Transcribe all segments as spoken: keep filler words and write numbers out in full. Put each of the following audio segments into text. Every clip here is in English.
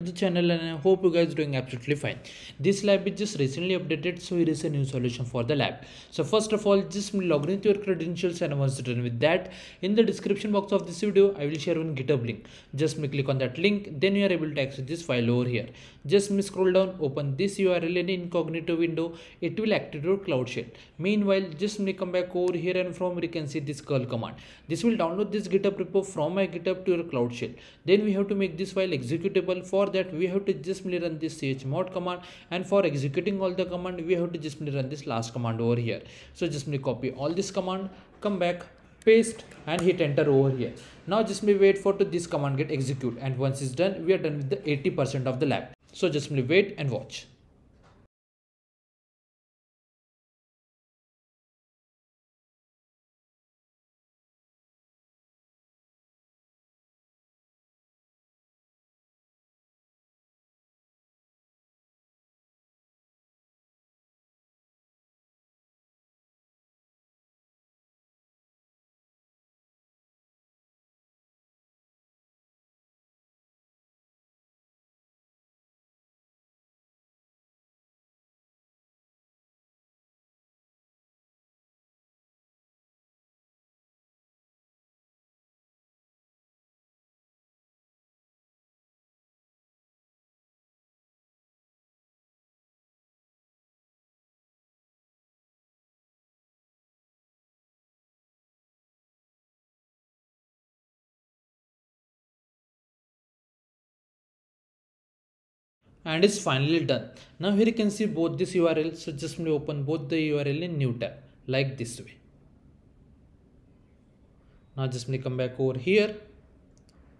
the channel, and I hope you guys are doing absolutely fine. This lab is just recently updated, so here is a new solution for the lab. So first of all, just log in to your credentials, and once you're done with that, in the description box of this video I will share one GitHub link. Just click on that link, then you are able to access this file over here. Just scroll down, open this U R L in incognito window. It will activate your Cloud Shell. Meanwhile, just come back over here, and from here you can see this curl command. This will download this GitHub repo from my GitHub to your Cloud Shell. Then we have to make this file executable. For that, we have to just run this chmod command, and for executing all the command we have to just run this last command over here. So just copy all this command, come back, paste, and hit enter over here. Now just wait for to this command get execute, and once it's done, we are done with the eighty percent of the lab. So just wait and watch. And it's finally done. Now here you can see both this U R L, so just open both the U R L in new tab like this way. Now just come back over here,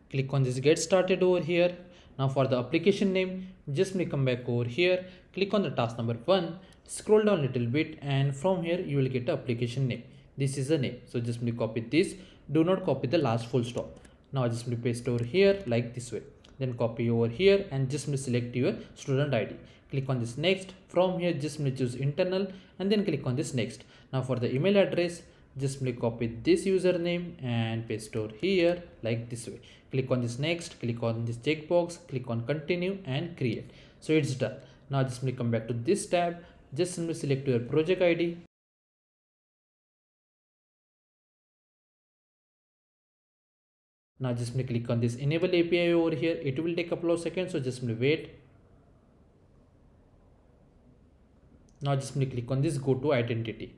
click on this get started over here. Now for the application name, just come back over here, click on the task number one, scroll down a little bit, and from here you will get the application name. This is the name, so just copy this. Do not copy the last full stop. Now just paste over here like this way. Then copy over here and just select your student I D. Click on this next. From here just choose internal and then click on this next. Now for the email address, just copy this username and paste over here like this way. Click on this next, click on this checkbox, click on continue and create. So it's done. Now just come back to this tab, just select your project I D. Now just click on this enable A P I over here. It will take a couple of seconds, so just wait. Now just click on this go to identity.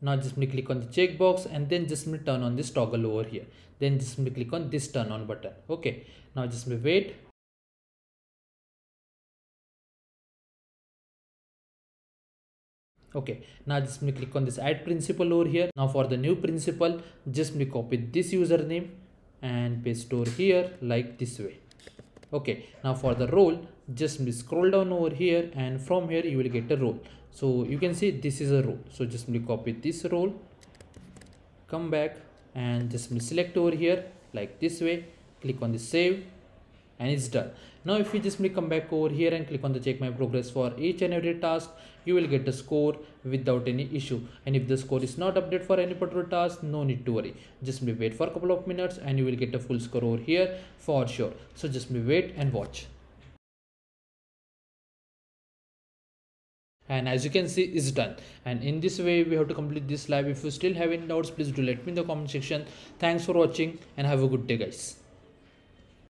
Now just click on the checkbox and then just turn on this toggle over here. Then just click on this turn on button. Okay, now just wait. Okay, now just click on this add principal over here. Now for the new principal, just copy this username and paste over here like this way. Okay, now for the role, just scroll down over here, and from here you will get a role. So you can see this is a role, so just copy this role, come back and just select over here like this way, click on the save, and it's done. Now if you just come back over here and click on the check my progress for each and every task, you will get a score without any issue. And if the score is not updated for any particular task, no need to worry. Just wait for a couple of minutes and you will get a full score over here for sure. So just wait and watch. And as you can see, it's done. And in this way we have to complete this lab. If you still have any doubts, please do let me in the comment section. Thanks for watching and have a good day guys.